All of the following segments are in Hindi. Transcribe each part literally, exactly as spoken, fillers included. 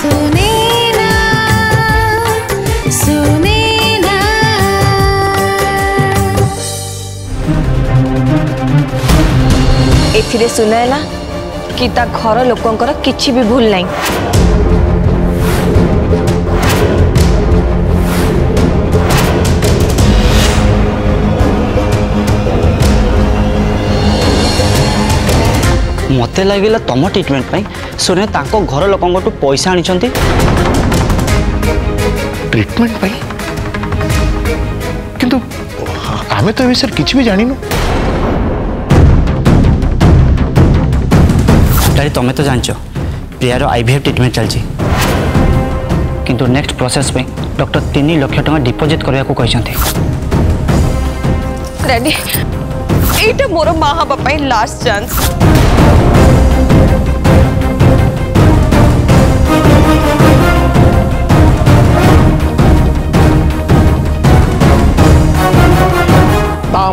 सुनैना सुनैना। एथिरे सुनैना कि ता घर लोकंकर किछि भी भूल नहीं। मत लगे तुम ट्रिटमेंट पर सुने घर लोक पैसा आनी ट्रिटमेंट पर किंतु आम तो विषय किसी भी जानिनु डायरी तुम्हें तो जान प्रियार आईवीएफ ट्रिटमेंट चलती किंतु नेक्स्ट प्रोसेस में डॉक्टर तीन लाख टका डिपोजिट करने को मोर माँ हाँ लास्ट चांस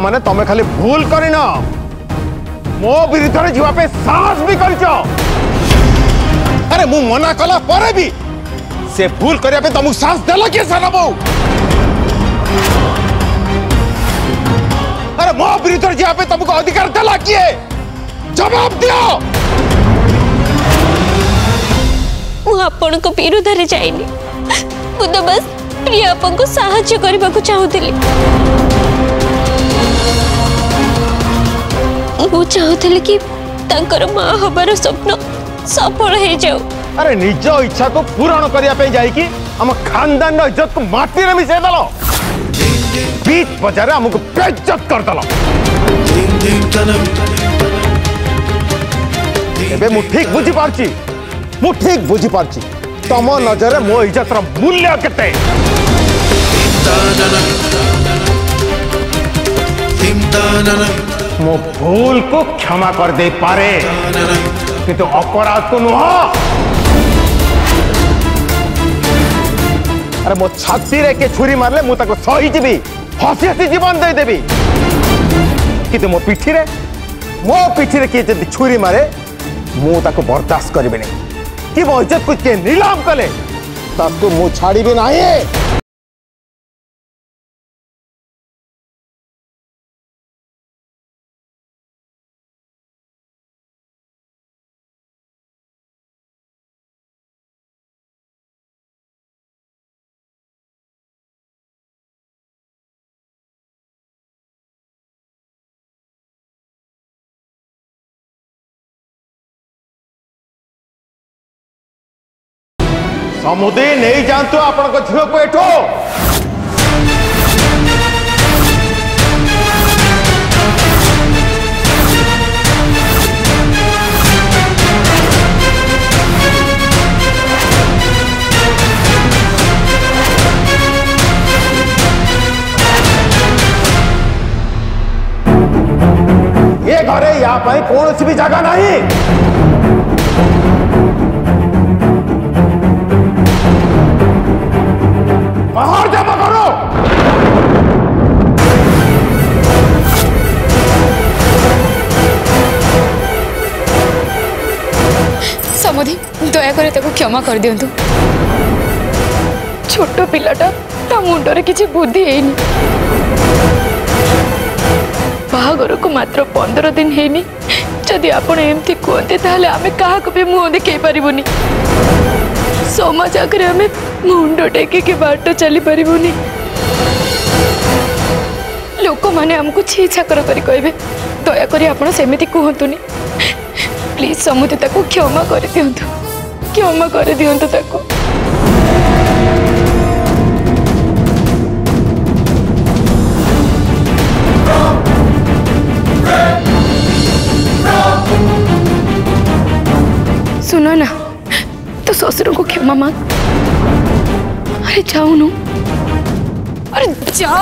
माने तमें खाली भूल कर मो विरुद्ध में जीवापे साहस भी कर अरे मु मना कला पर भी से भूल करिया पे तुमको साहस देला के सारा बहु मो विरुद्ध जी पे तुमको अधिकार दला किए जवाब दियो। को विरुद्ध रे जाइनी तो बस प्रिया को साहाय्य करबा को चाहूतिली वो चाहूतिली कि तंकर मां हबार स्वप्न सफल हे जाऊ। अरे निज इच्छा को पूर्ण करिया पे जाई कि हम खानदान रो इज्जत को माटी रे मिसे दलो बीच बजारे हमको बेइज्जत कर दला। एबे मु ठीक बुझी पारची मु ठीक बुझी पारची तम नजर मो इज्जत रा मूल्य केते। मो भूल को क्षमा कर दे पारे किंतु अपराध को नुह। अरे मो छाती रे के छुरी मारले मु ताको सही जीवी हसी हसी जीवन दे देबी किंतु मो पिठी रे मो पिठी रे के जदी छुरी मारे मु ताको बर्दाश्त करबे नै कि मो इज्जत को के नीलाम कले ताको मु छाड़ीबे नाही। समुदी नहीं जानते आपण को झील को एठो ये घरे या पाई कौन सी भी जगह नहीं। क्षमा कर दिंतु छोट पिलाटा ता मुंडरे किसी बुद्धि हेनी बाहागर को मात्र पंद्रह दिन हेनी जदि आपण एमती कहते ताले आमे काहा को भी मुंह देखे परिबुनी समाज आगे आमे मुंड टेके के बाट चली परिबुनी लोक माने हमको छी छाकर करी कहबे दया करी आपण सेमिति कहंतुनी प्लीज समुते ताको क्षमा कर दिंतु क्षमा कर दिंतु ताको। सुनो ना तो ससुर को क्षमा मांग। अरे जाओ न अरे जा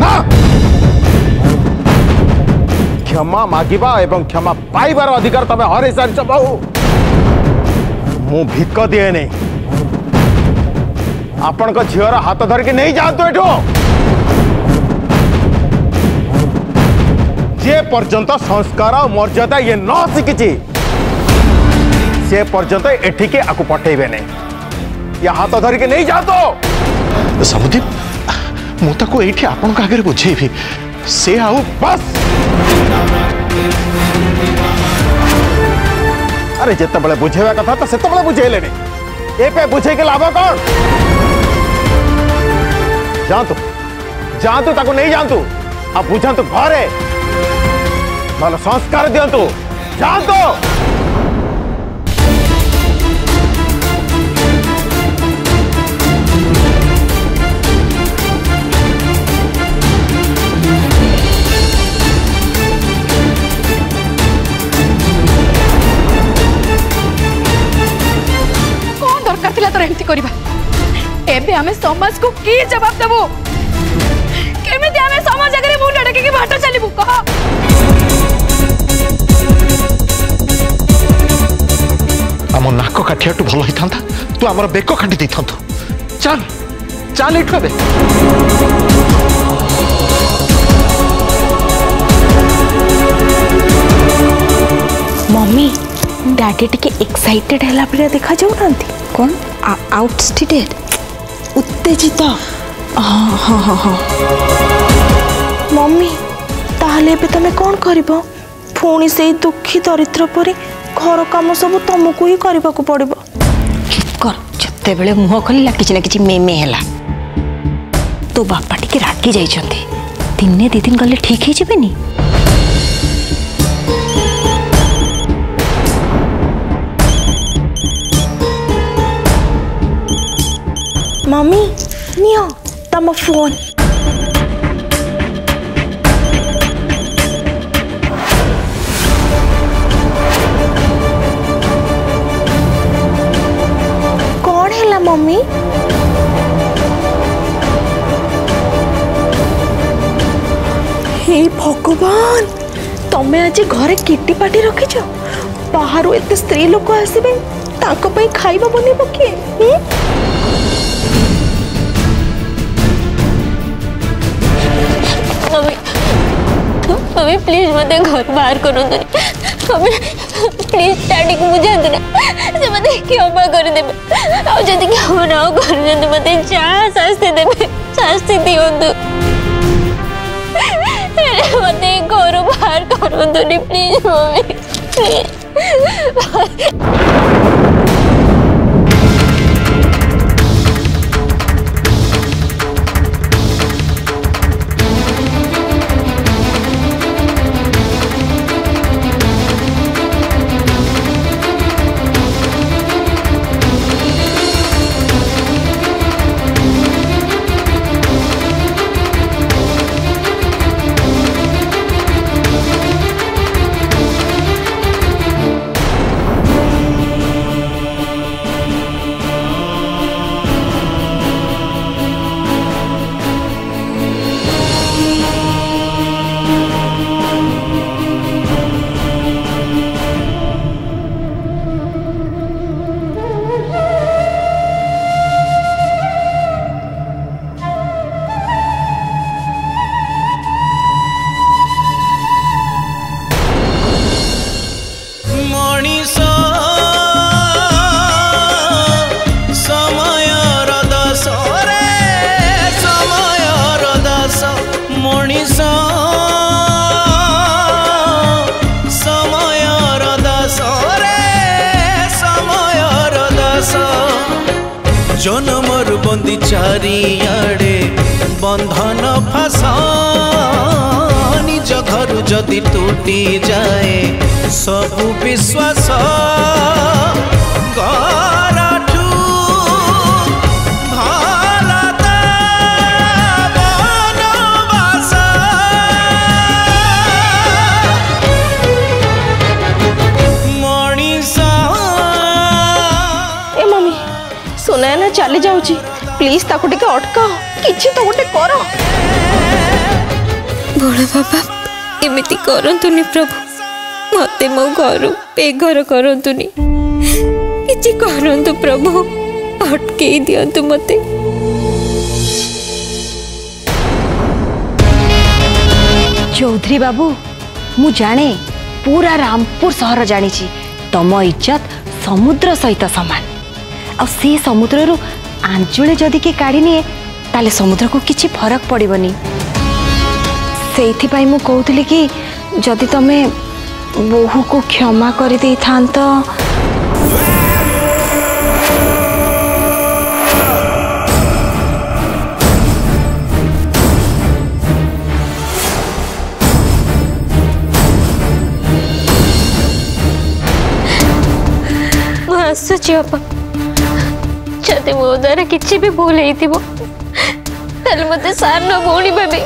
ना क्षमा मागिबा एवं क्षमा पाइबार अधिकार तमे हरे सारी बाबू मु भिक दिए नहीं आपण को झीवर हाथ धरिक नहीं जातु एठो जे पर्यंत संस्कार और मर्यादा ये न शिखिची से पर्यंत एठिके आकु पठेबे नै या हाथ धर के नहीं जा तो सबुदीप मु ताको एठी आपन का आगे बुझेबी से आउ बस। अरे जत्ते बले बुझेवा कथा त सेते बले बुझेले नै ए पे बुझे के लाभ कोन जा तो जा तो ताको नहीं जानतु आ बुझंतु घरे भल संस्कार दियंतु जा तो। एबे हमें समाज को की जवाब देबो केमिति हमें समाज आगे मुंड ढके के बाटा चलीबू कह हमो नाक काठियाटू भलो ही थांता तू हमर बेक काटी दे थांतो चल चल इठबे मम्मी डैडी टिके एक्साइटेड हैला पर देखा जाऊ नांती कोन आउटस्टेड उत्तेजित हाँ हाँ हाँ हाँ मम्मी ताहले भी तमें कौन करीब पुणी से दुखी दरिद्र पर घर कम सब तुमको ही करने को पड़ो। चुप कर जिते बेले मुह खोल कि ना कि मेमे है तो बापा टी रागी जाइए दिने दी दिन गले ठीक है जीवनी मम्मी नियो तम फोन कौन है ला मम्मी हे भगवान तमें आज घरे किटी पार्टी रखीच बाहर एत स्त्री लोक आसबे ताको पई खाइबा बनेबो किए हमें प्लीज मते घर बाहर करो दे हमें प्लीज डैडी को मुझे देना से मते क्षमा कर दे और जदी के हम ना कर दे मते जा शास्ति दे शास्ति दियो दो मते घर बाहर करो दे प्लीज मम्मी। जनमर बंदी चारियाड़े बंधन फासा निज घर जदि टूटी जाए सब विश्वास चली जाऊँगी प्लीज ताको टिके अटकाओ किछि तो गोटे कर बड़ बाबा एमती करंतुनी प्रभु मते मो घर बेघर करंतुनी किछि करंतु प्रभु अटके दियंतु मते। चौधरी बाबू मु जाने पूरा रामपुर शहर जानी छी तम इज्जत समुद्र सहित सामान आ समुद्र रु आंजुले जदि के काढ़ी निए ताले समुद्र को किसी फरक पड़बनी। से मु कहूली कि जदि तमें बोहू को क्षमा कर दे था तो जदि मो द्वारा किसी भी भूल होती मत सारे भूणी भाभी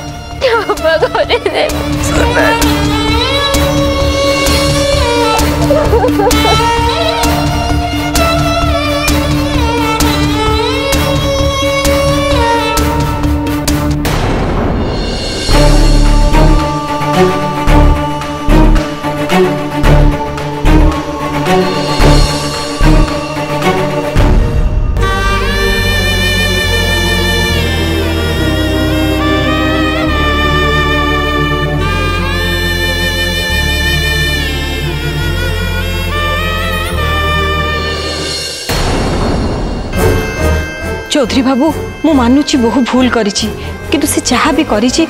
चौधरी बाबू मु मानुची बहु भूल करिछि किंतु से जहाँ भी करिछि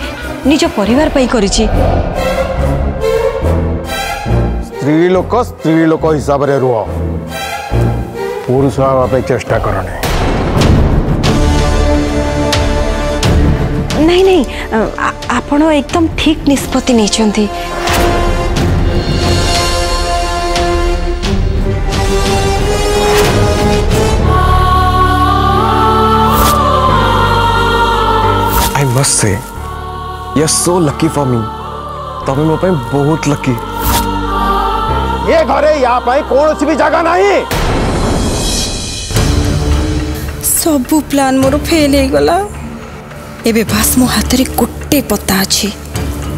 निज परिवार पाई करिछि। स्त्री लोक स्त्री लोक हिसाब रे रुह पुरुष हवा पे चेष्टा करने नहीं नहीं आपण एकदम ठीक निष्पत्ति नै छथि। मस्त से you so lucky for me तुम मो बहुत लकी। ये घरे या कौन सी भी जगह नहीं सबू प्लान मोर फेल हो गला। एबे बस मो हाथ रे गोटे पत्ता अच्छी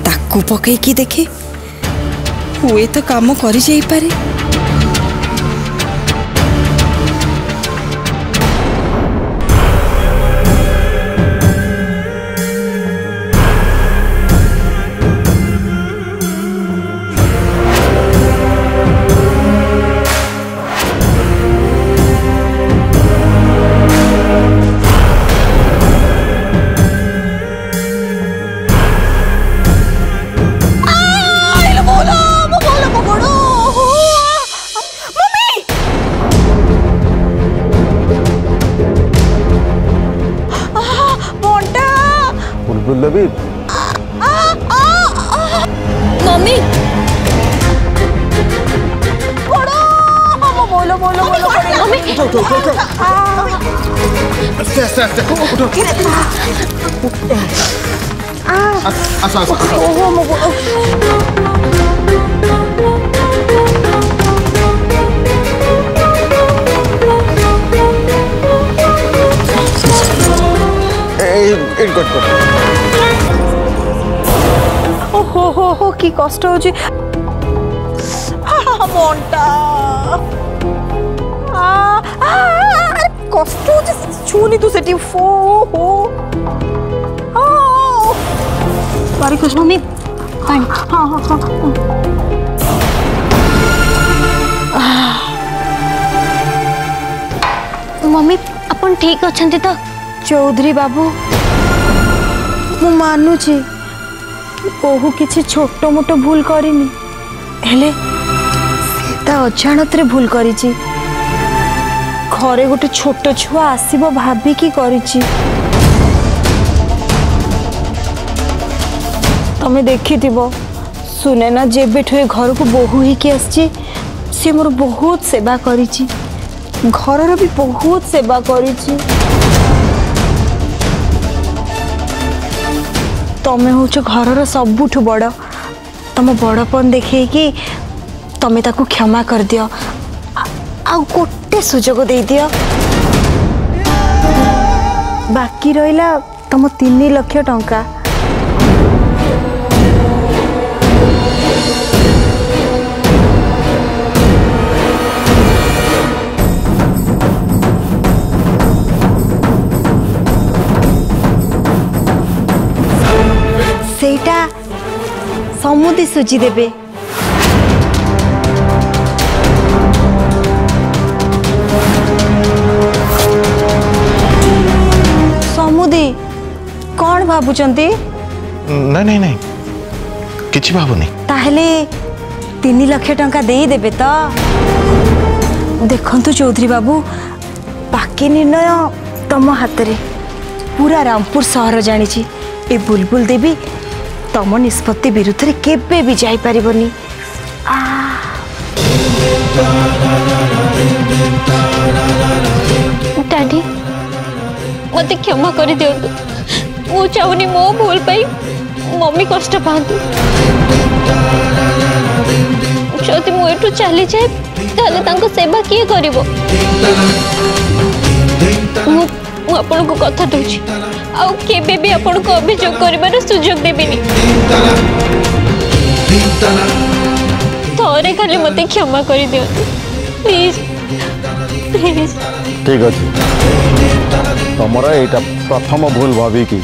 ताकू पके की देखे हुए तो काम करी जाई पारे। मम्मी बोलो बोलो बोलो मम्मी हो हो हो की कष्ट हो जी मोंटा आ आ कष्ट हो जी छूनी तू सेटी फो हो आ बारी कुछ मम्मी टाइम हां हां हां मम्मी अपन ठीक अछंती तो चौधरी बाबू मु मानु छी बहु किसी छोट मोटो भूल करनी अजाणत भूल कर घरे गोटे छोट छुआ आसब भाविकी तमें देखी सुनैना जेबे ठुए घर को बहु ही आसी सी मोर बहुत सेवा कर घर भी बहुत सेवा कर तमें हूँ घर सबुठ बड़ तुम बड़पन देखे कि तमें ताकू क्षमा कर दियो आ गोटे सुजोग दे दियो। बाकी रहा तुम तीन लक्ष टंका समुदी सुजी देबे भाबुचंती? नहीं नहीं नहीं किछि भाबुनी। ताहले तीन लाख टंका देई देबे तो? देखंतु चौधरी बाबू बाकी निर्णय तुम हाथ रे। पूरा रामपुर सहर जानी ए बुलबुल देवी तुम निष्पत्ति विरुद्ध रे केबे भी जाई परिबनी। डैडी मते क्षमा कर दियो, मु चाहूनी मो भूल पाई मम्मी कष्ट पातु। जदि मु एठू चली जाए ताले तांको सेवा किए करिवो? मु आपण को कथा दोछि आ केबे भी आपण को अभियोग करबार सुयोग देबिनी। तोरे खाली मते क्षमा करि दियो प्लीज प्लीज। ठीक अछि तमरा एटा प्रथम भूल भाबी की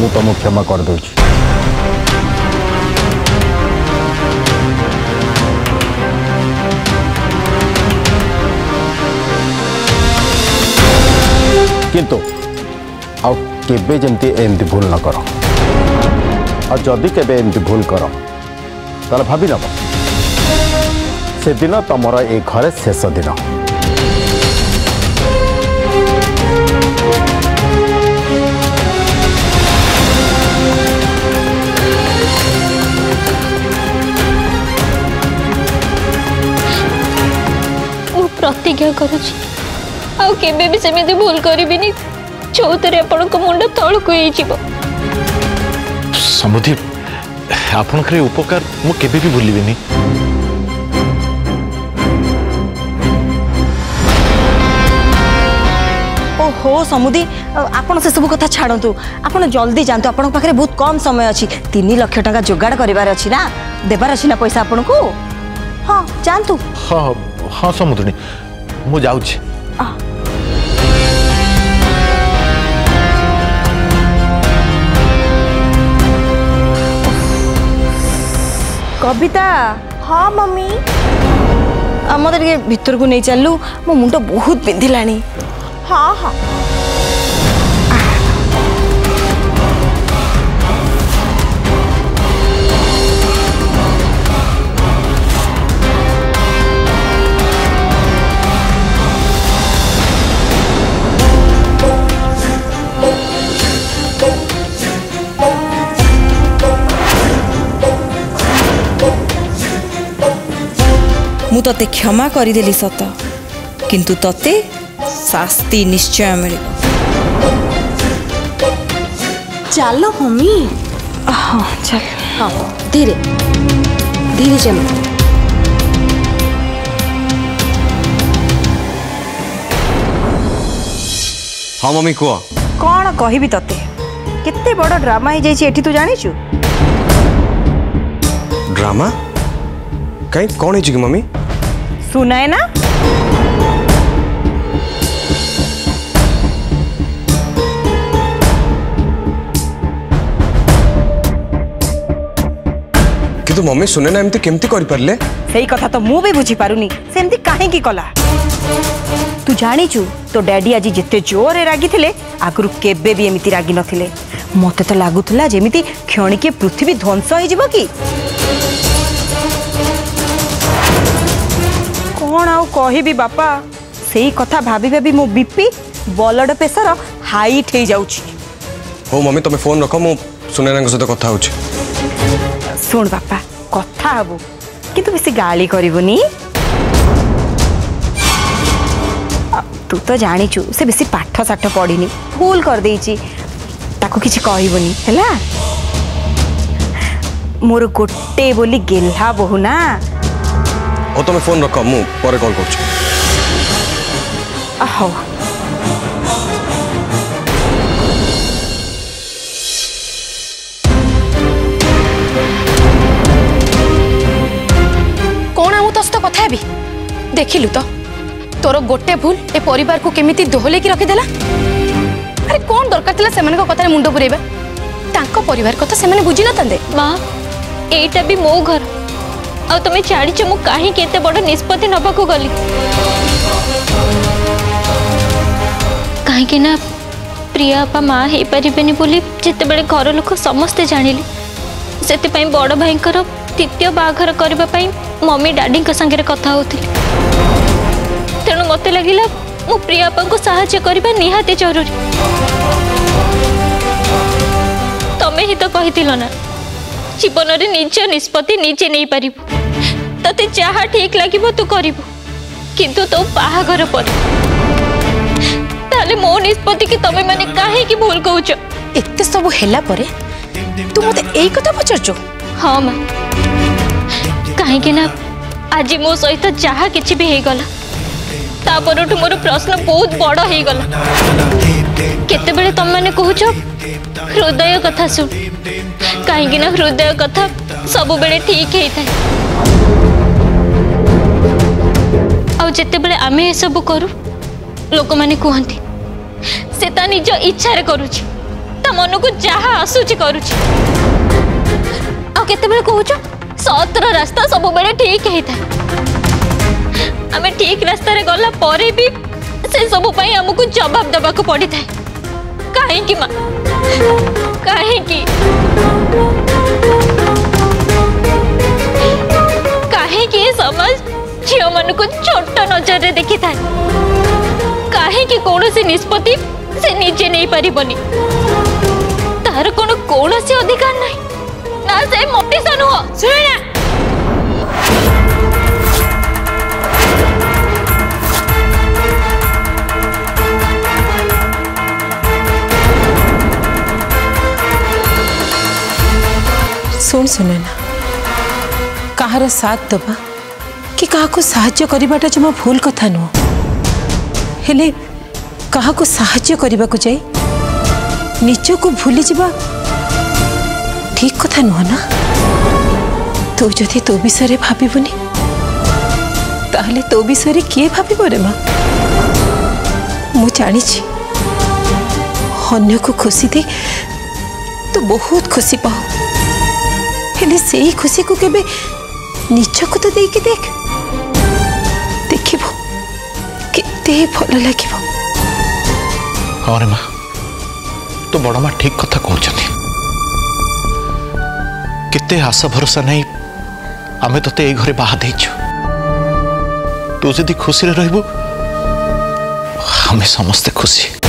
मु तुम क्षमा कर दोछि। किंतु आउ केबे जंती एंती भूल न करो। और जदि केबे एंती भूल करो ताले भाबी नब से दिन तुमरा ए घरे शेष दिन। प्रतिज्ञा करुछि आ केबे भी सेमेते भूल करबिनी। चौतरे आपण को मुंड तळ को हे जीव समृद्धि आपण करे उपकार मु केबे भी भूलिबिनी। ओहो समुदी आपण से सब कथा छाड़ंतु। आपण जल्दी जानतु आपण पाखरे बहुत कम समय अछि। तीन लाख टका जोगाड़ करिवार अछि ना, देबार अछि ना पैसा आपण को? हां जानतु। हां हां समुद्रनी मु जाउ छी। कविता। हाँ मम्मी मत भर को नहीं चलू मो मुंड बहुत बिंधिला। हाँ हाँ मु ते क्षमा करदेली सत किंतु ते शास्ति निश्चय मिल। चलो मम्मी। हाँ चल हाँ धीरे धीरे चलो। हाँ मम्मी कह कौन कह ते के बड़ ड्रामा हो जाए तू जाचु। ड्रामा कहीं कौन है मम्मी? सुनायना किंतु मम्मी सुनायना एमती केमती करि परले? सही कथा तो मु भी बुझी पारुनी से एमती काहे की कला। तू जानी छु तो डैडी आज जिते जोर रे रागी थिले आगरु केबे भी एमती रागी नथिले। मते तो लागुथला जेमिति क्षणिके पृथ्वी ध्वंस हो जिवो की कौन आउ कहि बापा। सही कथा भाभी भाभी मो बीपी ब्लड प्रेशर हाई ठई जाउची। हो मम्मी तमे फोन रखो मु सुनैना के साथ कथा होची। सुन बापा कथा हबो किंतु बेसी गाली करिवोनी। तू तो जानि छु से बेसी पाठ साठ पढ़िनी भूल कर देइची ताको किछि कहिवोनी हैला। मोर गोटे बोली गेल्हा बहु ना। ओ तुम फोन रख मु पर कॉल कर। कौन आम तो सत कथा भी देखिलु तो तोर गोटे भूल ए परिवार को केमिति दोहले की रखी देला। अरे कौन दरकार थिला सेमन को कथा मुंड पुरेबा? तांको परिवार कथा सेमने बुझी न तंदे। मां एटा भी मो घर आ तुम्हें छाड़ी छु मु काहे केते बड़ निष्पत्ति नबा को गली। काहे के ना प्रियापा माँ हो पारे बोली जितेबले घर लोक समस्ते जाणिले से बड़ भाई द्वितीय बाघर करने मम्मी डाडी संगे कथा होती तेणु मत लगला मो प्रियापा को साहाय्य करबा निहाते जरूरी तमें ही तो कही ना जीवन में निज निष्पत्ति निजे नहीं पारू ते जहाँ ठीक लगे तू कर किंतु तो बाघर पर ताले मो निष्पत्ति की तमें मैंने कहीं भूल कौच एत सब है तू मत यही कथा पचार हाँ माँ कहीं ना आज मो सहित जहाँ कि भी होगा तापर मोर प्रश्न बहुत बड़ हो गला केतेबेले तुम मैंने कहूच हृदय कथा सुन कहीं ना हृदय कथा सब बेले ठीक होता है आतेबले आम सब करू लोक मैंने कहती से निज इच्छा करुची मन को जहाँ आसूची करुची आतेबले कहूच सतर रास्ता सब बेले ठीक होता है आम ठीक रास्त गला भी से सबूपाई आमको जवाब देवा को पड़ी था कहीं माँ कहीं कहीं समाज झील मान को छोट नजर देखी था कहीं कौन सी निष्पत्ति से निजे नहीं पारबनी तार कौन कौन सी अधिकार नहीं ना से मोटे सा नुह सुन सुनैना कहार साथ दबा कि कहा को साहाय्य करवाटा जमा भूल कथा नुह हेले कहा को साहाय्य करने को जाई निज को भूली जावा ठीक कथा नुह ना तू जदि तो विषय भावनी ताहले तो विषय किए भाव रे माँ मु जानी अन्य को खुशी दे तो बहुत खुशी पाओ से ही खुशी को केबे निज को तो देख देख के भल लगे हाँ रे माँ तो बड़ माँ ठीक कथा कहते आशा भरोसा नहीं आमे तो ते घरे बाहा देचु तू जदि खुशी रहबु हमें समस्ते खुशी।